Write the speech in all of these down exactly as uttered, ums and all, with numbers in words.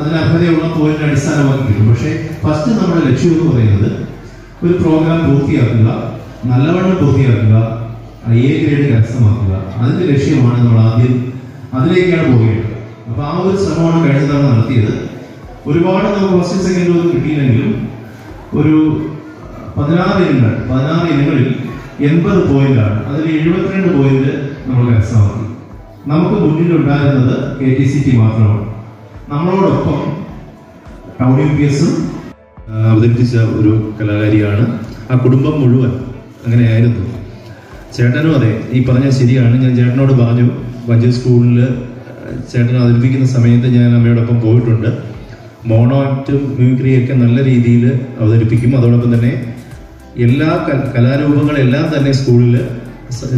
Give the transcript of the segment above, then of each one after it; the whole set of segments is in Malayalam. അതിനർഹതയുള്ള പോയിന്റ് അടിസ്ഥാനമാക്കി കിട്ടും. പക്ഷേ ഫസ്റ്റ് നമ്മുടെ ലക്ഷ്യം എന്ന് പറയുന്നത് ഒരു പ്രോഗ്രാം പൂർത്തിയാക്കുക, നല്ലവണ്ണം പൂർത്തിയാക്കുക, ഐ എ ഗ്രേഡ് കരസ്ഥമാക്കുക. അതിൻ്റെ ലക്ഷ്യമാണ് നമ്മൾ ആദ്യം, അതിലേക്കാണ് പോകേണ്ടത്. അപ്പോൾ ആ ഒരു ശ്രമമാണ് കഴിഞ്ഞ തവണ നടത്തിയത്. ഒരുപാട് നമുക്ക് ഫസ്റ്റ് സെക്കൻഡൊന്നും കിട്ടിയില്ലെങ്കിലും ഒരു പതിനാറ് ഇനങ്ങൾ പതിനാറ് ഇനങ്ങളിൽ എൺപത് പോയിന്റാണ്. അതിൽ എഴുപത്തിരണ്ട് പോയിന്റ് നമ്മൾ കരസ്ഥമാക്കി. നമുക്ക് മുന്നിലുണ്ടായിരുന്നത് കെ ടി സി ടി മാത്രമാണ്. നമ്മളോടൊപ്പം ടൗൺ യു പി എസും അവതരിപ്പിച്ച ഒരു കലാകാരിയാണ്. ആ കുടുംബം മുഴുവൻ അങ്ങനെയായിരുന്നു. ചേട്ടനും അതെ, ഈ പറഞ്ഞ ശരിയാണ്. ഞാൻ ചേട്ടനോട് പറഞ്ഞു, വഞ്ചി സ്കൂളിൽ ചേട്ടൻ അവതരിപ്പിക്കുന്ന സമയത്ത് ഞാൻ അമ്മയോടൊപ്പം പോയിട്ടുണ്ട്. മോണോ ആക്റ്റും മ്യൂക്രിയൊക്കെ നല്ല രീതിയിൽ അവതരിപ്പിക്കും. അതോടൊപ്പം തന്നെ എല്ലാ കലാരൂപങ്ങളെല്ലാം തന്നെ സ്കൂളിൽ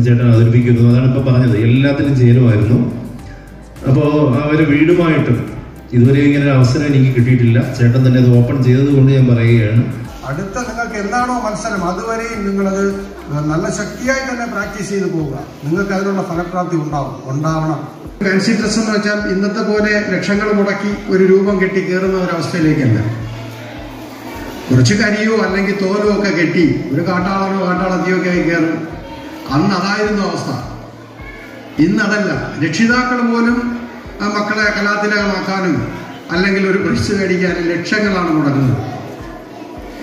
ചേട്ടൻ അവതരിപ്പിക്കുന്നു. അതാണ് ഇപ്പോൾ പറഞ്ഞത്, എല്ലാത്തിനും ചേരുമായിരുന്നു. അപ്പോൾ അവർ വീടുമായിട്ടും ഇതുവരെ ഇങ്ങനെ ഒരു അവസരം എനിക്ക് കിട്ടിയിട്ടില്ല. ചേട്ടൻ തന്നെ അത് ഓപ്പൺ ചെയ്തത് കൊണ്ട് ഞാൻ പറയുകയാണ്, അടുത്ത നിങ്ങൾക്ക് എന്താണോ മത്സരം അതുവരെയും നിങ്ങളത് നല്ല ശക്തിയായി തന്നെ പ്രാക്ടീസ് ചെയ്ത് പോവുക. നിങ്ങൾക്ക് അതിനുള്ള ഫലപ്രാപ്തി ഉണ്ടാവും ഉണ്ടാവണം. കൺസിഡറസ് എന്ന് വെച്ചാൽ ഇന്നത്തെ പോലെ ലക്ഷങ്ങൾ മുടക്കി ഒരു രൂപം കെട്ടി കയറുന്ന ഒരവസ്ഥയിലേക്കല്ല. കുറച്ച് കരിയോ അല്ലെങ്കിൽ തോലോ ഒക്കെ കെട്ടി ഒരു കാട്ടാളനോ കാട്ടാളത്തിയോ ഒക്കെ ആയി കയറും. അന്ന് അതായിരുന്നു അവസ്ഥ, ഇന്നതല്ല. രക്ഷിതാക്കൾ പോലും ആ മക്കളെ കലാതിലകമാക്കാനും അല്ലെങ്കിൽ ഒരു പ്രശസ്തി മേടിക്കാനും ലക്ഷങ്ങളാണ് മുടങ്ങുന്നത്.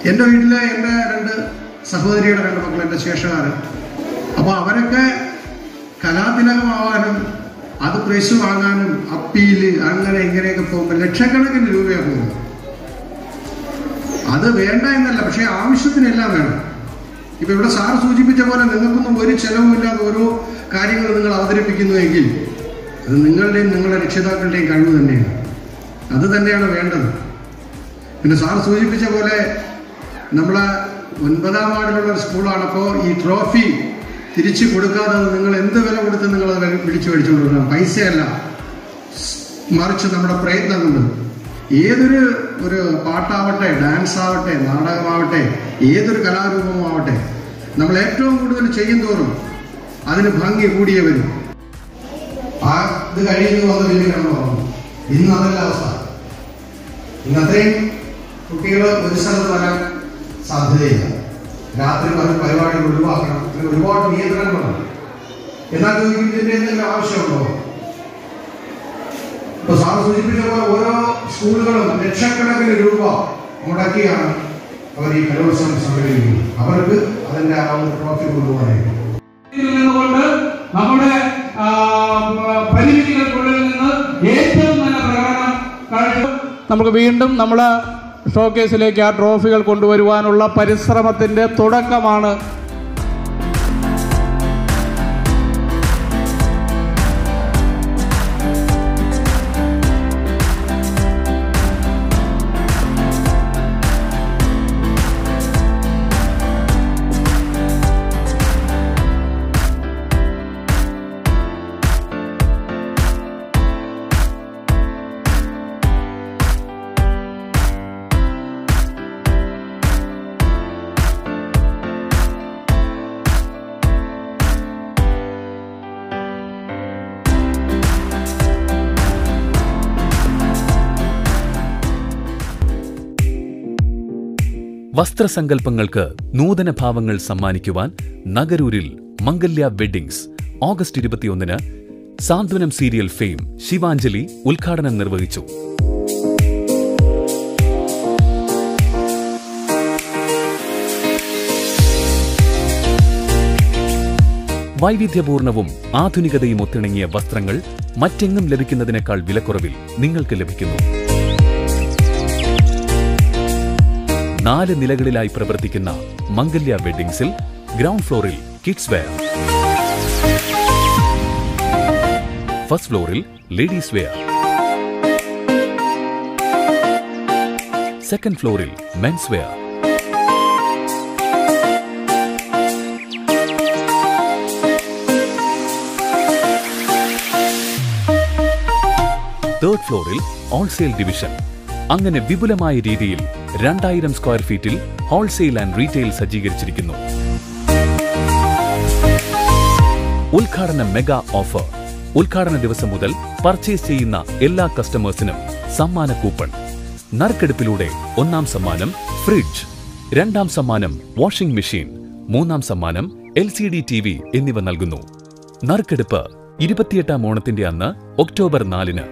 എൻ്റെ വീട്ടിലെ എൻ്റെ രണ്ട് സഹോദരിയുടെ രണ്ട് മക്കൾ, എൻ്റെ ശേഷക്കാർ. അപ്പോൾ അവരൊക്കെ കലാതിലകമാവാനും അത് പ്രൈസ് വാങ്ങാനും അപ്പീല് അങ്ങനെ ഇങ്ങനെയൊക്കെ പോകുമ്പോൾ ലക്ഷക്കണക്കിന് രൂപയാണ് പോകുന്നത്. അത് വേണ്ട എന്നല്ല, പക്ഷേ ആവശ്യത്തിനെല്ലാം വേണം. ഇപ്പം ഇവിടെ സാർ സൂചിപ്പിച്ച പോലെ നിങ്ങൾക്കൊന്നും ഒരു ചെലവുമില്ലാതെ ഓരോ കാര്യങ്ങൾ നിങ്ങൾ അവതരിപ്പിക്കുന്നുവെങ്കിൽ അത് നിങ്ങളുടെയും നിങ്ങളുടെ രക്ഷിതാക്കളുടെയും കഴിവ് തന്നെയാണ്. അത് തന്നെയാണ് വേണ്ടത്. പിന്നെ സാർ സൂചിപ്പിച്ച പോലെ നമ്മളെ ഒൻപതാം വാർഡിലുള്ള ഒരു സ്കൂളാണ്. അപ്പോൾ ഈ ട്രോഫി തിരിച്ചു കൊടുക്കാതെ നിങ്ങൾ എന്ത് വില കൊടുത്ത് നിങ്ങളത് പിടിച്ചു മേടിച്ചുകൊണ്ട് വരണം. പൈസയല്ല, മറിച്ച് നമ്മുടെ പ്രയത്നം കൊണ്ട്. ഏതൊരു ഒരു പാട്ടാവട്ടെ, ഡാൻസ് ആവട്ടെ, നാടകമാവട്ടെ, ഏതൊരു കലാരൂപമാവട്ടെ, നമ്മൾ ഏറ്റവും കൂടുതൽ ചെയ്യും തോറും അതിന് ഭംഗി കൂടിയേ വരും. ആ ഇത് കഴിയുന്നു അത് വലിയ കടന്നു. ഇന്ന് അതല്ല അവസ്ഥ. ഇന്നത്തെയും കുട്ടികൾ ഒരു സ്ഥലത്ത് വരാൻ സാധ്യതയില്ല. രാത്രി അവർ പരിപാടികൾ ഒഴിവാക്കണം. ഒരുപാട് നിയന്ത്രണങ്ങളുണ്ട്. എന്നാൽ ഇതിൻ്റെ എന്തെങ്കിലും ആവശ്യമുണ്ടോ? ഇപ്പൊ സാർ സൂചിപ്പിച്ച പോലെ ഓരോ സ്കൂളുകളും ലക്ഷക്കണക്കിന് രൂപ മുടക്കിയാണ് അവർ ഈ കലോത്സവം സംഘടിപ്പിക്കുന്നത്. അവർക്ക് അതിന്റെ ആ ഒരു ട്രോഫി കൊണ്ടുപോകാനായിരുന്നു. നമ്മുടെ പരിമിതികൾക്കുള്ളിൽ നിന്ന് ഏറ്റവും നല്ല പ്രകടനം കാഴ്ച നമുക്ക് വീണ്ടും നമ്മളെ ഷോക്കേസിലേക്ക് ആ ട്രോഫികൾ കൊണ്ടുവരുവാനുള്ള പരിശ്രമത്തിന്റെ തുടക്കമാണ്. വസ്ത്രസങ്കല്പങ്ങൾക്ക് നൂതന ഭാവങ്ങൾ സമ്മാനിക്കുവാൻ നഗരൂരിൽ മംഗല്യ വെഡ്ഡിംഗ്സ് ഓഗസ്റ്റ് ഇരുപത്തിയൊന്നിന് സാന്ത്വനം സീരിയൽ ഫെയിം ശിവാഞ്ജലി ഉദ്ഘാടനം നിർവഹിച്ചു. വൈവിധ്യപൂർണവും ആധുനികതയും ഒത്തിണങ്ങിയ വസ്ത്രങ്ങൾ മറ്റെങ്ങും ലഭിക്കുന്നതിനേക്കാൾ വിലക്കുറവിൽ നിങ്ങൾക്ക് ലഭിക്കുന്നു. നാല് നിലകളിലായി പ്രവർത്തിക്കുന്ന മംഗല്യ വെഡ്ഡിംഗ്സിൽ ഗ്രൗണ്ട് ഫ്ലോറിൽ കിഡ്സ് വെയർ, ഫസ്റ്റ് ഫ്ലോറിൽ ലേഡീസ് വെയർ, സെക്കൻഡ് ഫ്ലോറിൽ മെൻസ് വെയർ, തേർഡ് ഫ്ലോറിൽ ഹോൾസെയിൽ ഡിവിഷൻ. അങ്ങനെ വിപുലമായ രീതിയിൽ രണ്ടായിരം സ്ക്വയർ ഫീറ്റിൽ ഹോൾസെയിൽ ആൻഡ് റീറ്റെയിൽ സജ്ജീകരിച്ചിരിക്കുന്നു. ഉദ്ഘാടന മെഗാ ഓഫർ. ഉദ്ഘാടന ദിവസം മുതൽ പർച്ചേസ് ചെയ്യുന്ന എല്ലാ കസ്റ്റമേഴ്സിനും സമ്മാന കൂപ്പൺ. നറുക്കെടുപ്പിലൂടെ ഒന്നാം സമ്മാനം ഫ്രിഡ്ജ്, രണ്ടാം സമ്മാനം വാഷിംഗ് മെഷീൻ, മൂന്നാം സമ്മാനം L C D T V എന്നിവ നൽകുന്നു. നറുക്കെടുപ്പ് ഇരുപത്തിയെട്ടാം ഓണത്തിന്റെ അന്ന് ഒക്ടോബർ നാലിന്.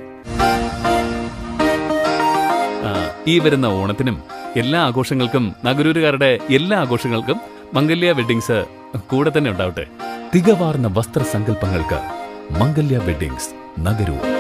ഈ വരുന്ന ഓണത്തിനും എല്ലാ ആഘോഷങ്ങൾക്കും, നഗരൂരുകാരുടെ എല്ലാ ആഘോഷങ്ങൾക്കും മംഗല്യ വെഡ്ഡിങ്സ് കൂടെ തന്നെ ഉണ്ടാവട്ടെ. തികവാർന്ന വസ്ത്രസങ്കല്പങ്ങൾക്ക് മംഗല്യ വെഡ്ഡിങ്സ് നഗരൂർ.